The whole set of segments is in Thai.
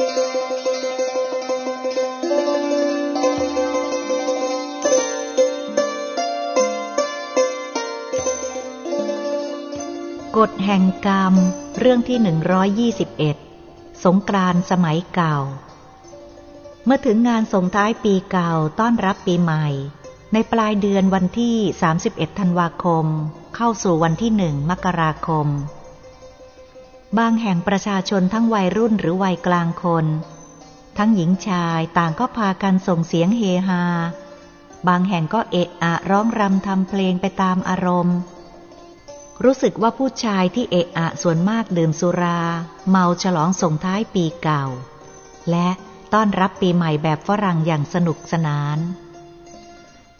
กฎแห่งกรรมเรื่องที่121สงกรานต์สมัยเก่าเมื่อถึงงานส่งท้ายปีเก่าต้อนรับปีใหม่ในปลายเดือนวันที่31ธันวาคมเข้าสู่วันที่1มกราคมบางแห่งประชาชนทั้งวัยรุ่นหรือวัยกลางคนทั้งหญิงชายต่างก็พากันส่งเสียงเฮฮาบางแห่งก็เอะอะร้องรำทำเพลงไปตามอารมณ์รู้สึกว่าผู้ชายที่เอะอะส่วนมากดื่มสุราเมาฉลองส่งท้ายปีเก่าและต้อนรับปีใหม่แบบฝรั่งอย่างสนุกสนาน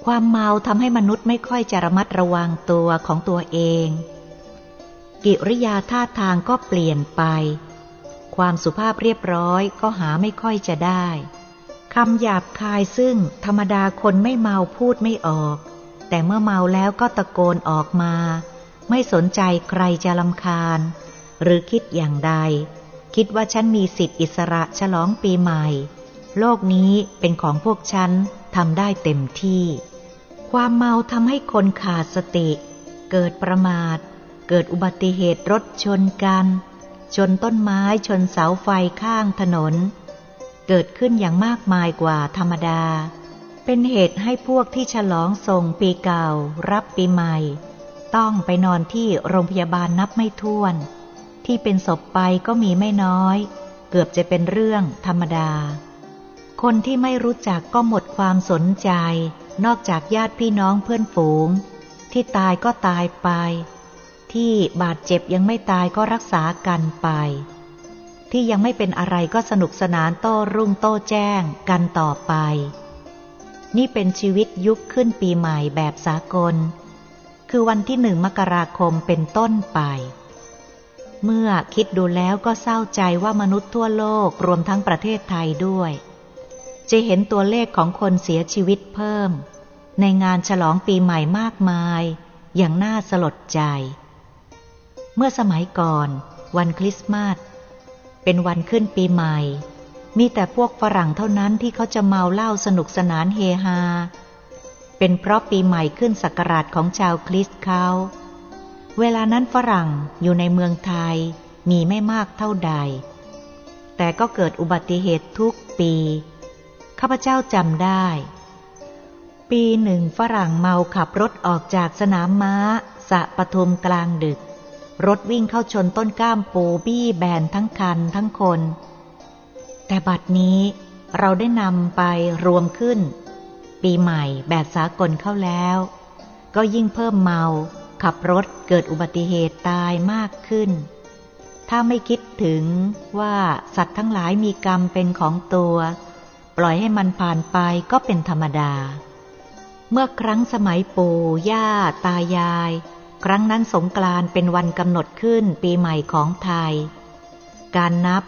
ความเมาทำให้มนุษย์ไม่ค่อยจะระมัดระวังตัวของตัวเองกิริยาท่าทางก็เปลี่ยนไปความสุภาพเรียบร้อยก็หาไม่ค่อยจะได้คำหยาบคายซึ่งธรรมดาคนไม่เมาพูดไม่ออกแต่เมื่อเมาแล้วก็ตะโกนออกมาไม่สนใจใครจะรำคาญหรือคิดอย่างใดคิดว่าฉันมีสิทธิอิสระฉลองปีใหม่โลกนี้เป็นของพวกฉันทำได้เต็มที่ความเมาทำให้คนขาดสติเกิดประมาทเกิดอุบัติเหตุรถชนกันชนต้นไม้ชนเสาไฟข้างถนนเกิดขึ้นอย่างมากมายกว่าธรรมดาเป็นเหตุให้พวกที่ฉลองส่งปีเก่ารับปีใหม่ต้องไปนอนที่โรงพยาบาลนับไม่ถ้วนที่เป็นศพไปก็มีไม่น้อยเกือบจะเป็นเรื่องธรรมดาคนที่ไม่รู้จักก็หมดความสนใจนอกจากญาติพี่น้องเพื่อนฝูงที่ตายก็ตายไปที่บาดเจ็บยังไม่ตายก็รักษากันไปที่ยังไม่เป็นอะไรก็สนุกสนานโต้รุ่งโต้แจ้งกันต่อไปนี่เป็นชีวิตยุคขึ้นปีใหม่แบบสากลคือวันที่1มกราคมเป็นต้นไปเมื่อคิดดูแล้วก็เศร้าใจว่ามนุษย์ทั่วโลกรวมทั้งประเทศไทยด้วยจะเห็นตัวเลขของคนเสียชีวิตเพิ่มในงานฉลองปีใหม่มากมายอย่างน่าสลดใจเมื่อสมัยก่อนวันคริสต์มาสเป็นวันขึ้นปีใหม่มีแต่พวกฝรั่งเท่านั้นที่เขาจะเมาเหล้าสนุกสนานเฮฮาเป็นเพราะปีใหม่ขึ้นศักราชของชาวคริสต์เขาเวลานั้นฝรั่งอยู่ในเมืองไทยมีไม่มากเท่าใดแต่ก็เกิดอุบัติเหตุทุกปีข้าพเจ้าจำได้ปีหนึ่งฝรั่งเมาขับรถออกจากสนามม้าสะปทุมกลางดึกรถวิ่งเข้าชนต้นก้ามปูบี้แบนทั้งคันทั้งคนแต่บัดนี้เราได้นำไปรวมขึ้นปีใหม่แบบสากลเข้าแล้วก็ยิ่งเพิ่มเมาขับรถเกิดอุบัติเหตุตายมากขึ้นถ้าไม่คิดถึงว่าสัตว์ทั้งหลายมีกรรมเป็นของตัวปล่อยให้มันผ่านไปก็เป็นธรรมดาเมื่อครั้งสมัยปู่ย่าตายายครั้งนั้นสงกรานต์เป็นวันกำหนดขึ้นปีใหม่ของไทยการนับ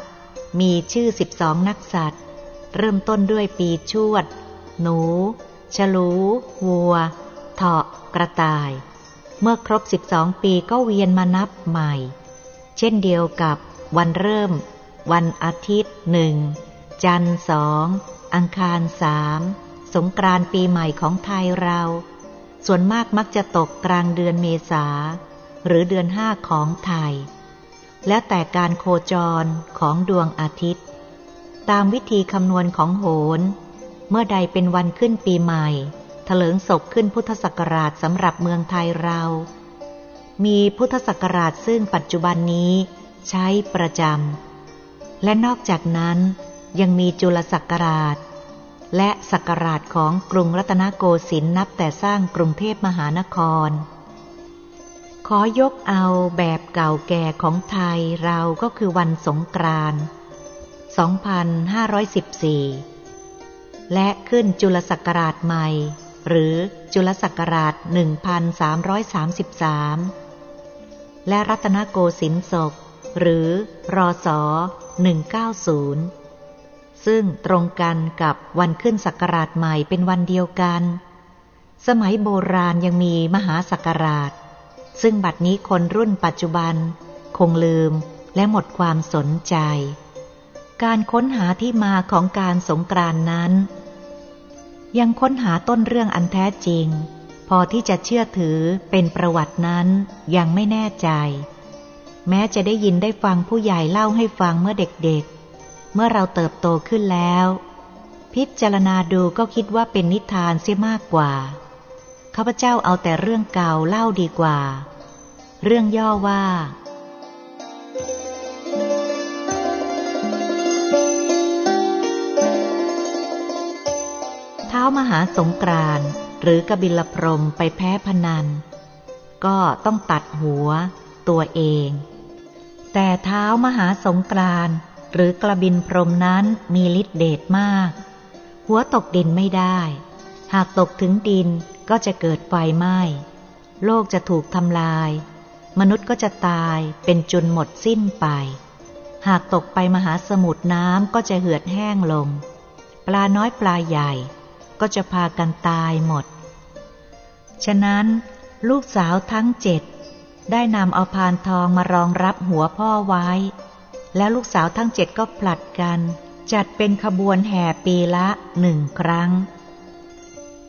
มีชื่อ12นักษัตริย์เริ่มต้นด้วยปีชวดหนูฉลูวัวเถาะกระต่ายเมื่อครบ12ปีก็เวียนมานับใหม่เช่นเดียวกับวันเริ่มวันอาทิตย์1จันทร์2อังคาร3สงกรานต์ปีใหม่ของไทยเราส่วนมากมักจะตกกลางเดือนเมษาหรือเดือน5ของไทยแล้วแต่การโคจรของดวงอาทิตย์ตามวิธีคำนวณของโหรเมื่อใดเป็นวันขึ้นปีใหม่เถลิงศพขึ้นพุทธศักราชสำหรับเมืองไทยเรามีพุทธศักราชซึ่งปัจจุบันนี้ใช้ประจำและนอกจากนั้นยังมีจุลศักราชและศักราชของกรุงรัตนโกสินทร์นับแต่สร้างกรุงเทพมหานครขอยกเอาแบบเก่าแก่ของไทยเราก็คือวันสงกรานต์2514และขึ้นจุลศักราชใหม่หรือจุลศักราช1333และรัตนโกสินทร์ศกหรือรศ190ซึ่งตรงกันกับวันขึ้นศักราชใหม่เป็นวันเดียวกันสมัยโบราณยังมีมหาศักราชซึ่งบัดนี้คนรุ่นปัจจุบันคงลืมและหมดความสนใจ การค้นหาที่มาของการสงกรานต์นั้นยังค้นหาต้นเรื่องอันแท้จริงพอที่จะเชื่อถือเป็นประวัตินั้นยังไม่แน่ใจแม้จะได้ยินได้ฟังผู้ใหญ่เล่าให้ฟังเมื่อเด็กๆเมื่อเราเติบโตขึ้นแล้วพิจารณาดูก็คิดว่าเป็นนิทานเสียมากกว่าข้าพเจ้าเอาแต่เรื่องเก่าเล่าดีกว่าเรื่องย่อว่าเท้ามหาสงกรานต์หรือกบิลพรหมไปแพ้พนันก็ต้องตัดหัวตัวเองแต่เท้ามหาสงกรานต์หรือกบิลพรหมนั้นมีฤทธิ์เดชมากหัวตกดินไม่ได้หากตกถึงดินก็จะเกิดไฟไหม้โลกจะถูกทำลายมนุษย์ก็จะตายเป็นจุนหมดสิ้นไปหากตกไปมหาสมุทรน้ำก็จะเหือดแห้งลงปลาน้อยปลาใหญ่ก็จะพากันตายหมดฉะนั้นลูกสาวทั้ง7ได้นำเอาพานทองมารองรับหัวพ่อไว้แล้วลูกสาวทั้ง7ก็ผลัดกันจัดเป็นขบวนแห่ปีละ1ครั้ง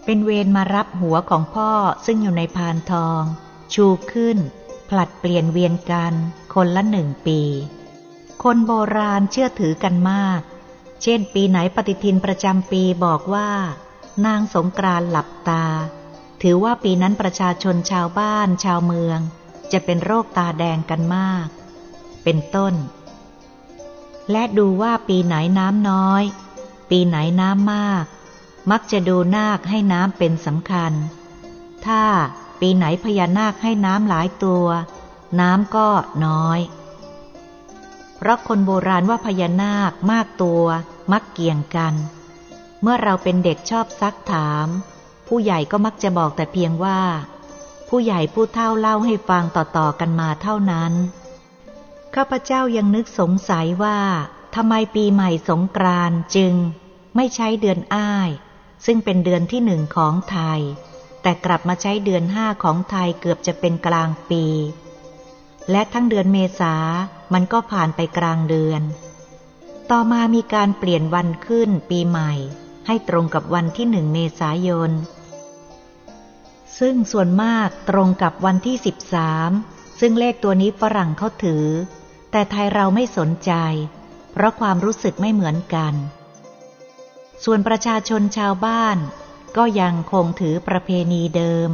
เป็นเวรมารับหัวของพ่อซึ่งอยู่ในพานทองชูขึ้นผลัดเปลี่ยนเวียนกันคนละ1ปีคนโบราณเชื่อถือกันมากเช่นปีไหนปฏิทินประจำปีบอกว่านางสงกรานต์หลับตาถือว่าปีนั้นประชาชนชาวบ้านชาวเมืองจะเป็นโรคตาแดงกันมากเป็นต้นและดูว่าปีไหนน้ำน้อยปีไหนน้ำมากมักจะดูนาคให้น้ำเป็นสำคัญถ้าปีไหนพญานาคให้น้ำหลายตัวน้ำก็น้อยเพราะคนโบราณว่าพญานาคมากตัวมักเกี่ยงกันเมื่อเราเป็นเด็กชอบซักถามผู้ใหญ่ก็มักจะบอกแต่เพียงว่าผู้ใหญ่ผู้เฒ่าเล่าให้ฟังต่อๆกันมาเท่านั้นข้าพเจ้ายังนึกสงสัยว่าทำไมปีใหม่สงกรานต์จึงไม่ใช้เดือนอ้ายซึ่งเป็นเดือนที่1ของไทยแต่กลับมาใช้เดือน5ของไทยเกือบจะเป็นกลางปีและทั้งเดือนเมษามันก็ผ่านไปกลางเดือนต่อมามีการเปลี่ยนวันขึ้นปีใหม่ให้ตรงกับวันที่1เมษายนซึ่งส่วนมากตรงกับวันที่13ซึ่งเลขตัวนี้ฝรั่งเขาถือแต่ไทยเราไม่สนใจเพราะความรู้สึกไม่เหมือนกันส่วนประชาชนชาวบ้านก็ยังคงถือประเพณีเดิม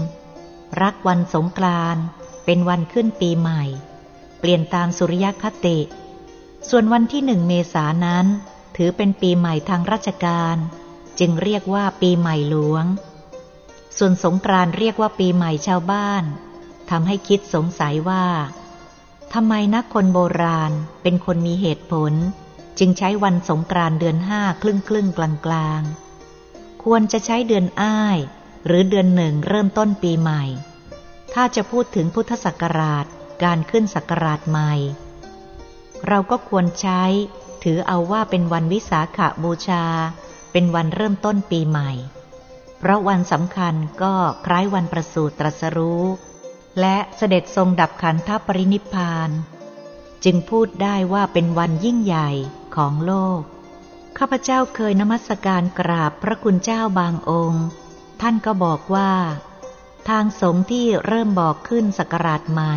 รักวันสงกรานต์เป็นวันขึ้นปีใหม่เปลี่ยนตามสุริยคติส่วนวันที่1เมษายนนั้นถือเป็นปีใหม่ทางราชการจึงเรียกว่าปีใหม่หลวงส่วนสงกรานต์เรียกว่าปีใหม่ชาวบ้านทำให้คิดสงสัยว่าทำไมนักคนโบราณเป็นคนมีเหตุผลจึงใช้วันสงกรานต์เดือน5ครึ่งกลางควรจะใช้เดือนอ้ายหรือเดือน1เริ่มต้นปีใหม่ถ้าจะพูดถึงพุทธศักราชการขึ้นศักราชใหม่เราก็ควรใช้ถือเอาว่าเป็นวันวิสาขบูชาเป็นวันเริ่มต้นปีใหม่เพราะวันสำคัญก็คล้ายวันประสูติตรัสรู้และเสด็จทรงดับขันธปรินิพพานจึงพูดได้ว่าเป็นวันยิ่งใหญ่ของโลกข้าพเจ้าเคยนมัสการกราบพระคุณเจ้าบางองค์ท่านก็บอกว่าทางสงฆ์ที่เริ่มบอกขึ้นศักราชใหม่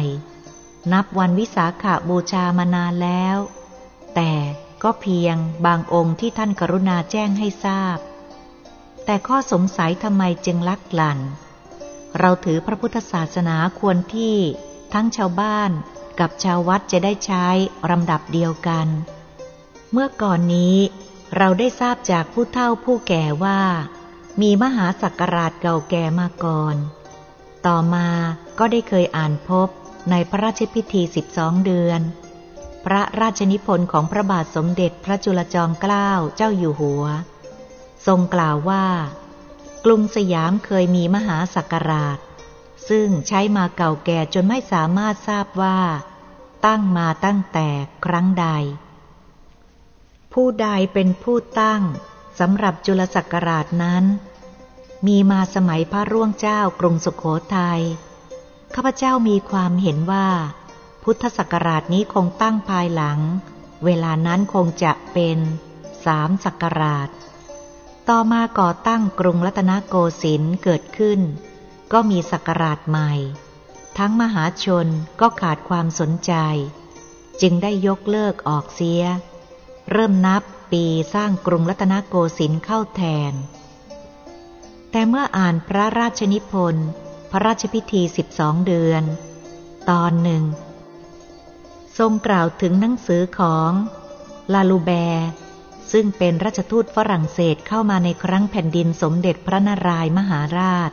นับวันวิสาขบูชามานานแล้วแต่ก็เพียงบางองค์ที่ท่านกรุณาแจ้งให้ทราบแต่ข้อสงสัยทำไมจึงลักลั่นเราถือพระพุทธศาสนาควรที่ทั้งชาวบ้านกับชาววัดจะได้ใช้ลำดับเดียวกันเมื่อก่อนนี้เราได้ทราบจากผู้เฒ่าผู้แก่ว่ามีมหาศักราชเก่าแก่มาก่อนต่อมาก็ได้เคยอ่านพบในพระราชพิธี12เดือนพระราชนิพนธ์ของพระบาทสมเด็จพระจุลจอมเกล้าเจ้าอยู่หัวทรงกล่าวว่ากรุงสยามเคยมีมหาศักราชซึ่งใช้มาเก่าแก่จนไม่สามารถทราบว่าตั้งมาตั้งแต่ครั้งใดผู้ใดเป็นผู้ตั้งสำหรับจุลศักราชนั้นมีมาสมัยพระร่วงเจ้ากรุงสุโขทัยข้าพเจ้ามีความเห็นว่าพุทธศักราชนี้คงตั้งภายหลัง เวลานั้นคงจะเป็น3 ศักราชต่อมาก่อตั้งกรุงรัตนโกสินทร์เกิดขึ้นก็มีศักราชใหม่ทั้งมหาชนก็ขาดความสนใจจึงได้ยกเลิกออกเสียเริ่มนับปีสร้างกรุงรัตนโกสินทร์เข้าแทนแต่เมื่ออ่านพระราชนิพนธ์พระราชพิธี12เดือนตอนหนึ่งทรงกล่าวถึงหนังสือของลาลูแบร์ซึ่งเป็นราชทูตฝรั่งเศสเข้ามาในครั้งแผ่นดินสมเด็จพระนารายมหาราช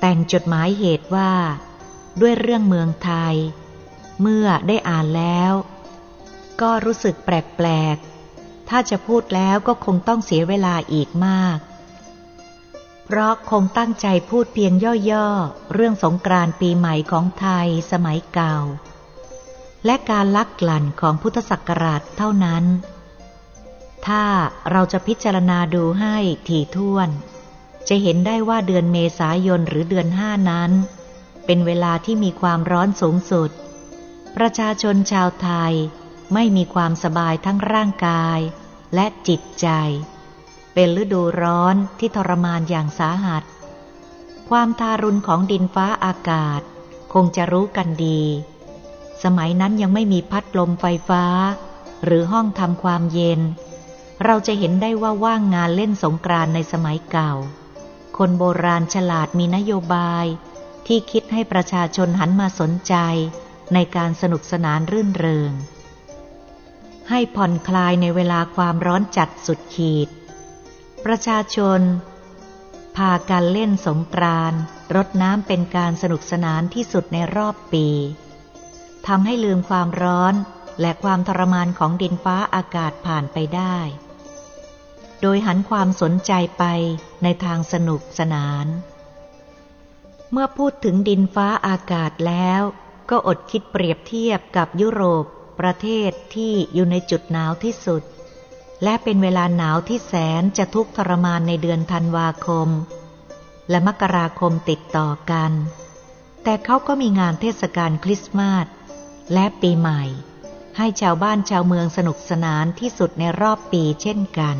แต่งจดหมายเหตุว่าด้วยเรื่องเมืองไทยเมื่อได้อ่านแล้วก็รู้สึกแปลกๆถ้าจะพูดแล้วก็คงต้องเสียเวลาอีกมากเพราะคงตั้งใจพูดเพียงย่อๆเรื่องสงกรานต์ปีใหม่ของไทยสมัยเก่าและการลักลั่นของพุทธศักราชเท่านั้นถ้าเราจะพิจารณาดูให้ถี่ถ้วนจะเห็นได้ว่าเดือนเมษายนหรือเดือน5นั้นเป็นเวลาที่มีความร้อนสูงสุดประชาชนชาวไทยไม่มีความสบายทั้งร่างกายและจิตใจเป็นฤดูร้อนที่ทรมานอย่างสาหัสความทารุณของดินฟ้าอากาศคงจะรู้กันดีสมัยนั้นยังไม่มีพัดลมไฟฟ้าหรือห้องทำความเย็นเราจะเห็นได้ว่าว่างงานเล่นสงกรานต์ในสมัยเก่าคนโบราณฉลาดมีนโยบายที่คิดให้ประชาชนหันมาสนใจในการสนุกสนานรื่นเริงให้ผ่อนคลายในเวลาความร้อนจัดสุดขีดประชาชนพากันเล่นสงกรานต์รดน้ำเป็นการสนุกสนานที่สุดในรอบปีทำให้ลืมความร้อนและความทรมานของดินฟ้าอากาศผ่านไปได้โดยหันความสนใจไปในทางสนุกสนานเมื่อพูดถึงดินฟ้าอากาศแล้วก็อดคิดเปรียบเทียบกับยุโรปประเทศที่อยู่ในจุดหนาวที่สุดและเป็นเวลาหนาวที่แสนจะทุกข์ทรมานในเดือนธันวาคมและมกราคมติดต่อกันแต่เขาก็มีงานเทศกาลคริสต์มาสและปีใหม่ให้ชาวบ้านชาวเมืองสนุกสนานที่สุดในรอบปีเช่นกัน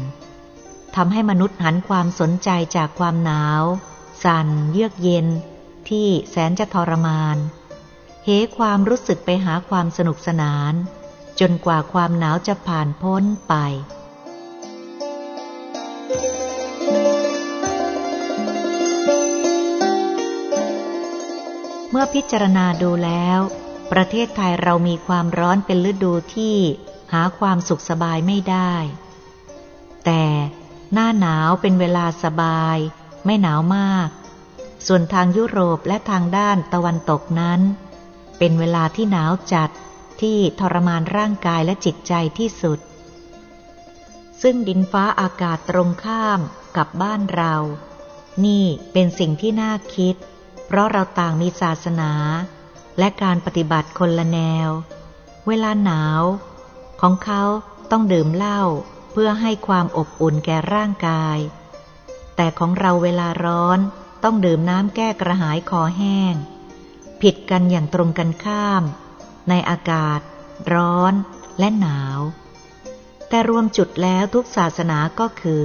ทำให้มนุษย์หันความสนใจจากความหนาวสั่นเยือกเย็นที่แสนจะทรมานเหความรู้สึกไปหาความสนุกสนานจนกว่าความหนาวจะผ่านพ้นไปเมื่อพิจารณาดูแล้วประเทศไทยเรามีความร้อนเป็นฤดูที่หาความสุขสบายไม่ได้แต่หน้าหนาวเป็นเวลาสบายไม่หนาวมากส่วนทางยุโรปและทางด้านตะวันตกนั้นเป็นเวลาที่หนาวจัดที่ทรมานร่างกายและจิตใจที่สุดซึ่งดินฟ้าอากาศตรงข้ามกับบ้านเรานี่เป็นสิ่งที่น่าคิดเพราะเราต่างมีศาสนาและการปฏิบัติคนละแนวเวลาหนาวของเขาต้องดื่มเหล้าเพื่อให้ความอบอุ่นแก่ร่างกายแต่ของเราเวลาร้อนต้องดื่มน้ำแก้กระหายคอแห้งผิดกันอย่างตรงกันข้ามในอากาศร้อนและหนาวแต่รวมจุดแล้วทุกศาสนาก็คือ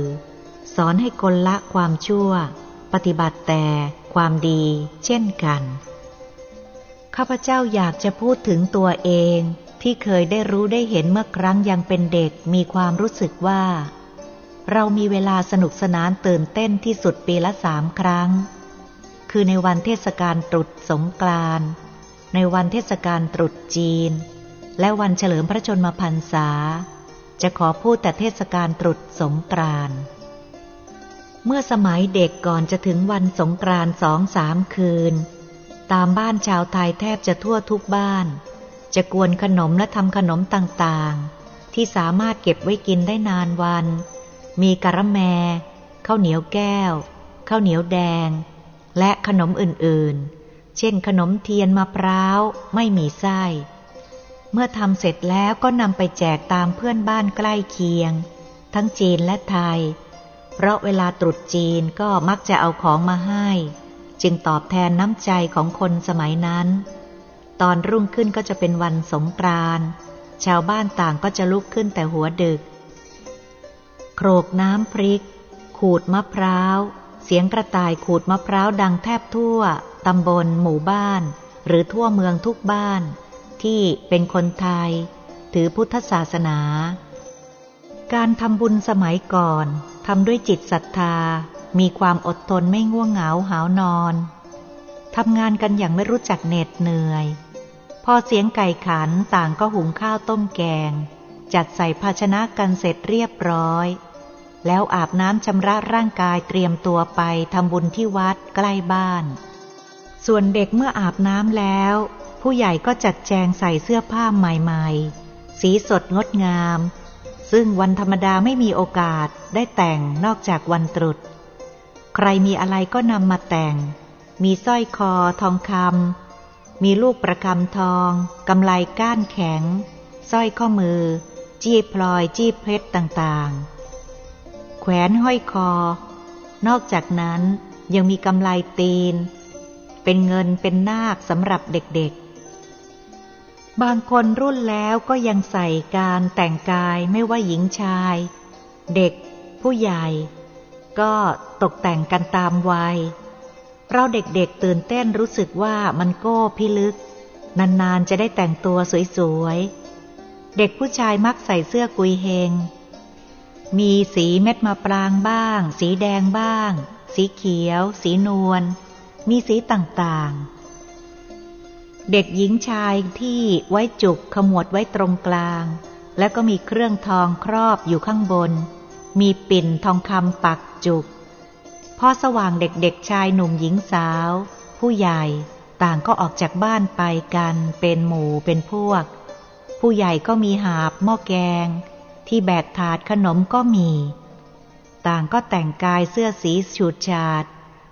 สอนให้คนละความชั่วปฏิบัติแต่ความดีเช่นกันข้าพเจ้าอยากจะพูดถึงตัวเองที่เคยได้รู้ได้เห็นเมื่อครั้งยังเป็นเด็กมีความรู้สึกว่าเรามีเวลาสนุกสนานตื่นเต้นที่สุดปีละ3 ครั้งคือในวันเทศกาลตรุษสงกรานต์ในวันเทศกาลตรุษจีนและวันเฉลิมพระชนมพรรษาจะขอพูดแต่เทศกาลตรุษสงกรานต์เมื่อสมัยเด็กก่อนจะถึงวันสงกรานต์ 2-3 คืนตามบ้านชาวไทยแทบจะทั่วทุกบ้านจะกวนขนมและทำขนมต่างๆที่สามารถเก็บไว้กินได้นานวันมีกะระแมข้าวเหนียวแก้วข้าวเหนียวแดงและขนมอื่นๆเช่นขนมเทียนมะพร้าวไม่มีไส้เมื่อทำเสร็จแล้วก็นำไปแจกตามเพื่อนบ้านใกล้เคียงทั้งจีนและไทยเพราะเวลาตรุษจีนก็มักจะเอาของมาให้จึงตอบแทนน้ำใจของคนสมัยนั้นตอนรุ่งขึ้นก็จะเป็นวันสงกรานต์ ชาวบ้านต่างก็จะลุกขึ้นแต่หัวดึกโขลกน้ำพริกขูดมะพร้าวเสียงกระต่ายขูดมะพร้าวดังแทบทั่วตำบลหมู่บ้านหรือทั่วเมืองทุกบ้านที่เป็นคนไทยถือพุทธศาสนาการทำบุญสมัยก่อนทำด้วยจิตศรัทธามีความอดทนไม่ง่วงเหงาหาวนอนทำงานกันอย่างไม่รู้จักเหน็ดเหนื่อยพอเสียงไก่ขันต่างก็หุงข้าวต้มแกงจัดใส่ภาชนะกันเสร็จเรียบร้อยแล้วอาบน้ำชำระร่างกายเตรียมตัวไปทำบุญที่วัดใกล้บ้านส่วนเด็กเมื่ออาบน้ำแล้วผู้ใหญ่ก็จัดแจงใส่เสื้อผ้าใหม่ๆสีสดงดงามซึ่งวันธรรมดาไม่มีโอกาสได้แต่งนอกจากวันตรุษใครมีอะไรก็นำมาแต่งมีสร้อยคอทองคำมีลูกประคำทองกำไลก้านแข็งสร้อยข้อมือจี้พลอยจี้เพชรต่างๆแขวนห้อยคอนอกจากนั้นยังมีกำไลตีนเป็นเงินเป็นนาคสำหรับเด็กๆบางคนรุ่นแล้วก็ยังใส่การแต่งกายไม่ว่าหญิงชายเด็กผู้ใหญ่ก็ตกแต่งกันตามวัยเราเด็กๆตื่นเต้นรู้สึกว่ามันโก้พิลึกนานๆจะได้แต่งตัวสวยๆเด็กผู้ชายมักใส่เสื้อกุยเฮงมีสีเม็ดมะปรางบ้างสีแดงบ้างสีเขียวสีนวลมีสีต่างๆเด็กหญิงชายที่ไว้จุกขมวดไว้ตรงกลางแล้วก็มีเครื่องทองครอบอยู่ข้างบนมีปิ่นทองคำปักจุกพอสว่างเด็กๆชายหนุ่มหญิงสาวผู้ใหญ่ต่างก็ออกจากบ้านไปกันเป็นหมู่เป็นพวกผู้ใหญ่ก็มีหาบหม้อแกงที่แบกถาดขนมก็มีต่างก็แต่งกายเสื้อสีฉูดฉาด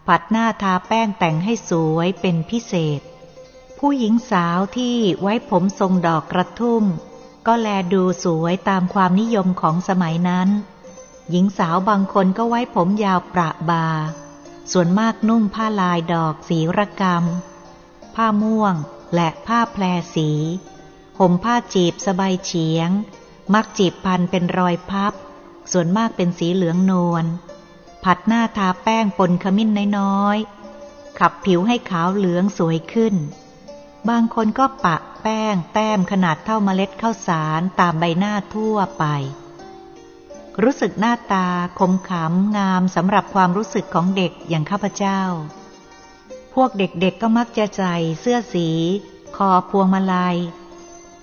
ผัดหน้าทาแป้งแต่งให้สวยเป็นพิเศษผู้หญิงสาวที่ไว้ผมทรงดอกกระทุ่มก็แลดูสวยตามความนิยมของสมัยนั้นหญิงสาวบางคนก็ไว้ผมยาวประบาส่วนมากนุ่งผ้าลายดอกสีระกำผ้าม่วงและผ้าแพรสีห่มผ้าจีบสบายเฉียงมักจีบพันเป็นรอยพับส่วนมากเป็นสีเหลืองนวลผัดหน้าทาแป้งปนขมิ้นน้อยๆขับผิวให้ขาวเหลืองสวยขึ้นบางคนก็ปะแป้งแต้มขนาดเท่าเมล็ดข้าวสารตามใบหน้าทั่วไปรู้สึกหน้าตาคมขำงามสำหรับความรู้สึกของเด็กอย่างข้าพเจ้าพวกเด็กๆก็มักจะใส่เสื้อสีคอพวงมาลัย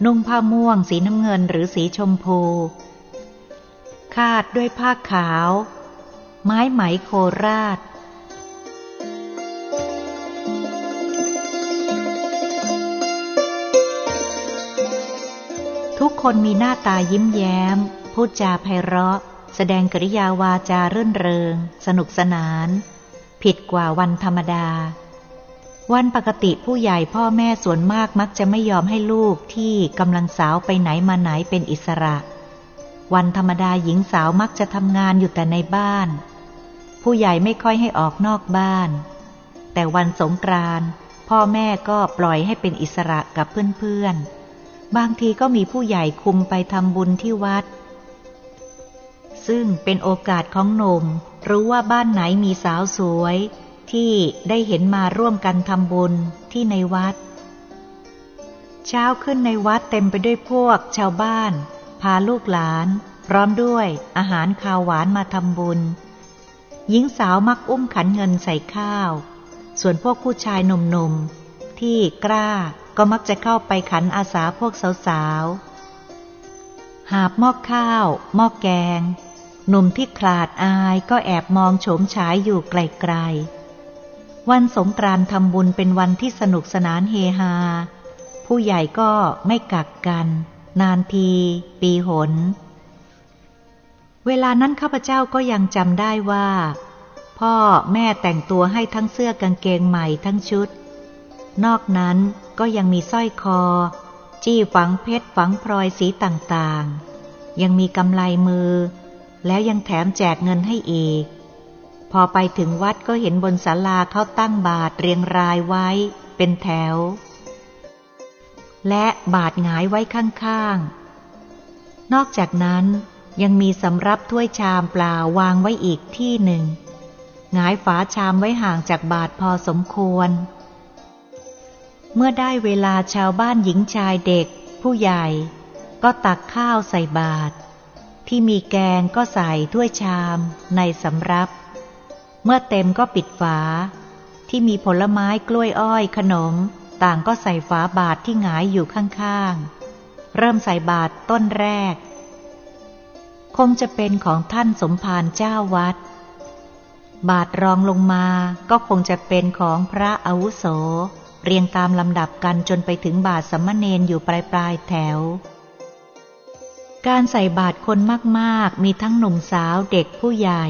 นุ่งผ้าม่วงสีน้ำเงินหรือสีชมพูคาดด้วยผ้าขาวไม้ไหมโคราชทุกคนมีหน้าตายิ้มแย้มพูดจาไพเราะแสดงกริยาวาจารื่นเริงสนุกสนานผิดกว่าวันธรรมดาวันปกติผู้ใหญ่พ่อแม่ส่วนมากมักจะไม่ยอมให้ลูกที่กำลังสาวไปไหนมาไหนเป็นอิสระวันธรรมดาหญิงสาวมักจะทำงานอยู่แต่ในบ้านผู้ใหญ่ไม่ค่อยให้ออกนอกบ้านแต่วันสงกรานต์พ่อแม่ก็ปล่อยให้เป็นอิสระกับเพื่อนๆบางทีก็มีผู้ใหญ่คุมไปทำบุญที่วัดซึ่งเป็นโอกาสของหนุ่มรู้ว่าบ้านไหนมีสาวสวยที่ได้เห็นมาร่วมกันทำบุญที่ในวัดเช้าขึ้นในวัดเต็มไปด้วยพวกชาวบ้านพาลูกหลานพร้อมด้วยอาหารคาวหวานมาทำบุญหญิงสาวมักอุ้มขันเงินใส่ข้าวส่วนพวกผู้ชายหนุ่มๆที่กล้าก็มักจะเข้าไปขันอาสาพวกสาวๆหาบหม้อข้าวหม้อแกงหนุ่มที่ขลาดอายก็แอบมองโฉมฉายอยู่ไกลๆวันสงกรานต์ทำบุญเป็นวันที่สนุกสนานเฮฮาผู้ใหญ่ก็ไม่กักกันนานทีปีหนเวลานั้นข้าพเจ้าก็ยังจำได้ว่าพ่อแม่แต่งตัวให้ทั้งเสื้อกางเกงใหม่ทั้งชุดนอกนั้นก็ยังมีสร้อยคอจี้ฝังเพชรฝังพลอยสีต่างๆยังมีกำไลมือแล้วยังแถมแจกเงินให้อีกพอไปถึงวัดก็เห็นบนศาลาเขาตั้งบาตรเรียงรายไว้เป็นแถวและบาตรหงายไว้ข้าง นอกจากนั้นยังมีสำรับถ้วยชามเปล่าวางไว้อีกที่หนึ่งหงายฝาชามไว้ห่างจากบาทพอสมควรเมื่อได้เวลาชาวบ้านหญิงชายเด็กผู้ใหญ่ก็ตักข้าวใส่บาตรที่มีแกงก็ใส่ถ้วยชามในสำรับเมื่อเต็มก็ปิดฝาที่มีผลไม้กล้วยอ้อยขนมต่างก็ใส่ฝาบาตรที่หงายอยู่ข้างๆเริ่มใส่บาตรต้นแรกคงจะเป็นของท่านสมภารเจ้าวัดบาตรรองลงมาก็คงจะเป็นของพระอาวุโสเรียงตามลำดับกันจนไปถึงบาตรสมณเณรอยู่ปลายแถวการใส่บาตรคนมากๆมีทั้งหนุ่มสาวเด็กผู้ใหญ่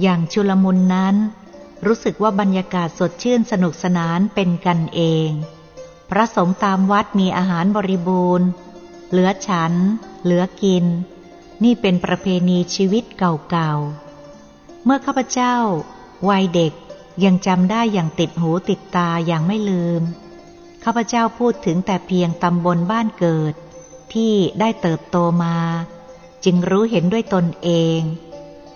อย่างชุลมุนนั้นรู้สึกว่าบรรยากาศสดชื่นสนุกสนานเป็นกันเองพระสงฆ์ตามวัดมีอาหารบริบูรณ์เหลือฉันเหลือกินนี่เป็นประเพณีชีวิตเก่าๆเมื่อข้าพเจ้าวัยเด็กยังจำได้อย่างติดหูติดตาอย่างไม่ลืมข้าพเจ้าพูดถึงแต่เพียงตำบลบ้านเกิดที่ได้เติบโตมาจึงรู้เห็นด้วยตนเอง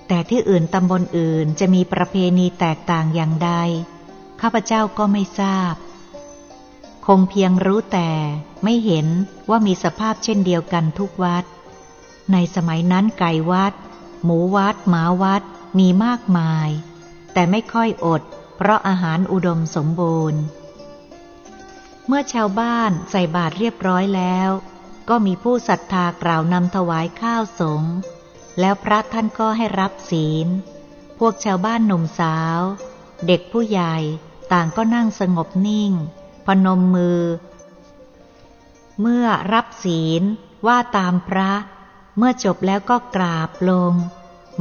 แต่ที่อื่นตำบลอื่นจะมีประเพณีแตกต่างอย่างใดข้าพเจ้าก็ไม่ทราบคงเพียงรู้แต่ไม่เห็นว่ามีสภาพเช่นเดียวกันทุกวัดในสมัยนั้นไก่วัดหมูวัดหมาวัดมีมากมายแต่ไม่ค่อยอดเพราะอาหารอุดมสมบูรณ์เมื่อชาวบ้านใส่บาตรเรียบร้อยแล้วก็มีผู้ศรัทธากล่าวนำถวายข้าวสงฆ์แล้วพระท่านก็ให้รับศีลพวกชาวบ้านหนุ่มสาวเด็กผู้ใหญ่ต่างก็นั่งสงบนิ่งพนมมือเมื่อรับศีลว่าตามพระเมื่อจบแล้วก็กราบลง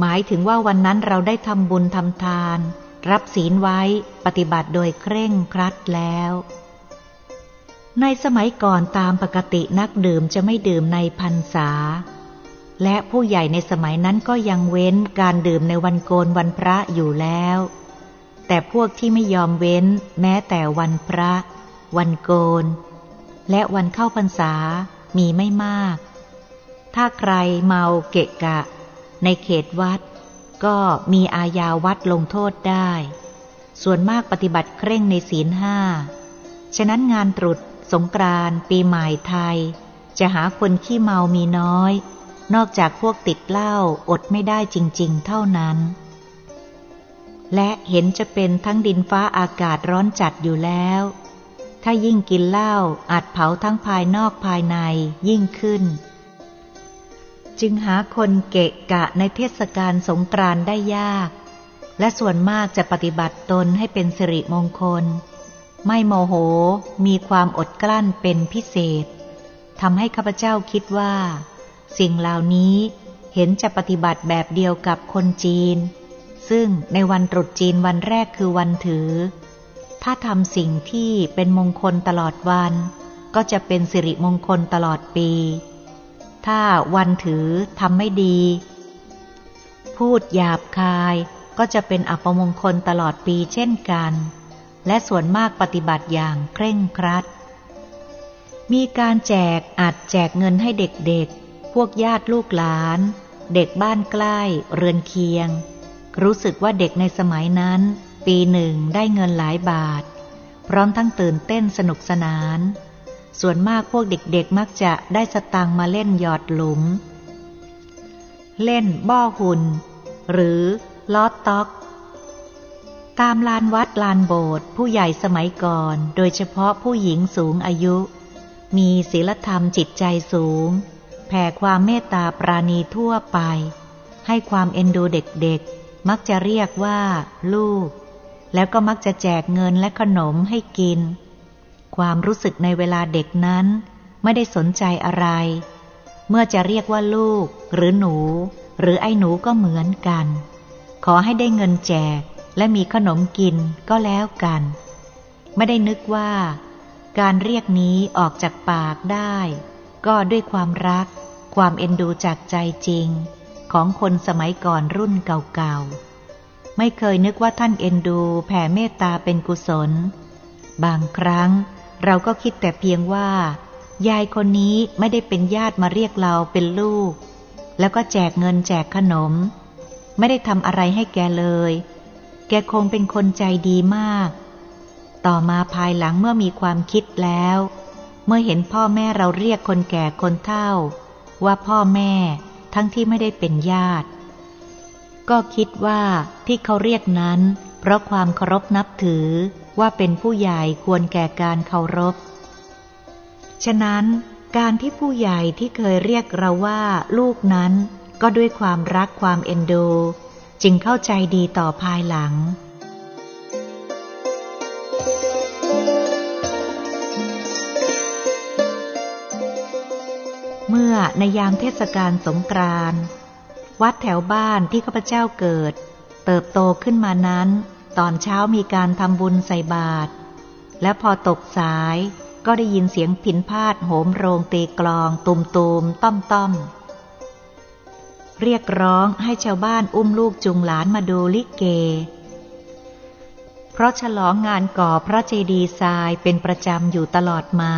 หมายถึงว่าวันนั้นเราได้ทำบุญทำทานรับศีลไว้ปฏิบัติโดยเคร่งครัดแล้วในสมัยก่อนตามปกตินักดื่มจะไม่ดื่มในพรรษาและผู้ใหญ่ในสมัยนั้นก็ยังเว้นการดื่มในวันโกนวันพระอยู่แล้วแต่พวกที่ไม่ยอมเว้นแม้แต่วันพระวันโกนและวันเข้าพรรษามีไม่มากถ้าใครเมาเกะกะในเขตวัดก็มีอาญาวัดลงโทษได้ส่วนมากปฏิบัติเคร่งในศีลห้าฉะนั้นงานตรุษสงกรานต์ปีใหม่ไทยจะหาคนขี้เมามีน้อยนอกจากพวกติดเหล้าอดไม่ได้จริงๆเท่านั้นและเห็นจะเป็นทั้งดินฟ้าอากาศร้อนจัดอยู่แล้วถ้ายิ่งกินเหล้าอาจเผาทั้งภายนอกภายในยิ่งขึ้นจึงหาคนเกะกะในเทศกาลสงกรานต์ได้ยากและส่วนมากจะปฏิบัติตนให้เป็นสิริมงคลไม่โมโหมีความอดกลั้นเป็นพิเศษทำให้ข้าพเจ้าคิดว่าสิ่งเหล่านี้เห็นจะปฏิบัติแบบเดียวกับคนจีนซึ่งในวันตรุษจีนวันแรกคือวันถือถ้าทำสิ่งที่เป็นมงคลตลอดวันก็จะเป็นสิริมงคลตลอดปีถ้าวันถือทำไม่ดีพูดหยาบคายก็จะเป็นอัปมงคลตลอดปีเช่นกันและส่วนมากปฏิบัติอย่างเคร่งครัดมีการแจกอาจแจกเงินให้เด็กๆพวกญาติลูกหลานเด็กบ้านใกล้เรือนเคียงรู้สึกว่าเด็กในสมัยนั้นปีหนึ่งได้เงินหลายบาทพร้อมทั้งตื่นเต้นสนุกสนานส่วนมากพวกเด็กๆมักจะได้สตางค์มาเล่นหยอดหลุมเล่นบ้อหุ่นหรือล้อต๊อกตามลานวัดลานโบสถ์ผู้ใหญ่สมัยก่อนโดยเฉพาะผู้หญิงสูงอายุมีศีลธรรมจิตใจสูงแผ่ความเมตตาปราณีทั่วไปให้ความเอ็นดูเด็กๆมักจะเรียกว่าลูกแล้วก็มักจะแจกเงินและขนมให้กินความรู้สึกในเวลาเด็กนั้นไม่ได้สนใจอะไรเมื่อจะเรียกว่าลูกหรือหนูหรือไอ้หนูก็เหมือนกันขอให้ได้เงินแจกและมีขนมกินก็แล้วกันไม่ได้นึกว่าการเรียกนี้ออกจากปากได้ก็ด้วยความรักความเอ็นดูจากใจจริงของคนสมัยก่อนรุ่นเก่าๆไม่เคยนึกว่าท่านเอ็นดูแผ่เมตตาเป็นกุศลบางครั้งเราก็คิดแต่เพียงว่า ยายคนนี้ไม่ได้เป็นญาติมาเรียกเราเป็นลูกแล้วก็แจกเงินแจกขนมไม่ได้ทำอะไรให้แกเลยแกคงเป็นคนใจดีมากต่อมาภายหลังเมื่อมีความคิดแล้วเมื่อเห็นพ่อแม่เราเรียกคนแก่คนเฒ่าว่าพ่อแม่ทั้งที่ไม่ได้เป็นญาติก็คิดว่าที่เขาเรียกนั้นเพราะความเคารพนับถือว่าเป็นผู้ใหญ่ควรแก่การเคารพฉะนั้นการที่ผู้ใหญ่ที่เคยเรียกเราว่าลูกนั้นก็ด้วยความรักความเอ็นดูจึงเข้าใจดีต่อภายหลังเมื่อในยามเทศกาลสงกรานต์วัดแถวบ้านที่ข้าพเจ้าเกิดเติบโตขึ้นมานั้นตอนเช้ามีการทำบุญใส่บาตรและพอตกสายก็ได้ยินเสียงพิณพาทย์โหมโรงตีกลองตุมตูมต้อมต้อมเรียกร้องให้ชาวบ้านอุ้มลูกจุงหลานมาดูลิเกเพราะฉลองงานก่อพระเจดีย์ทรายเป็นประจำอยู่ตลอดมา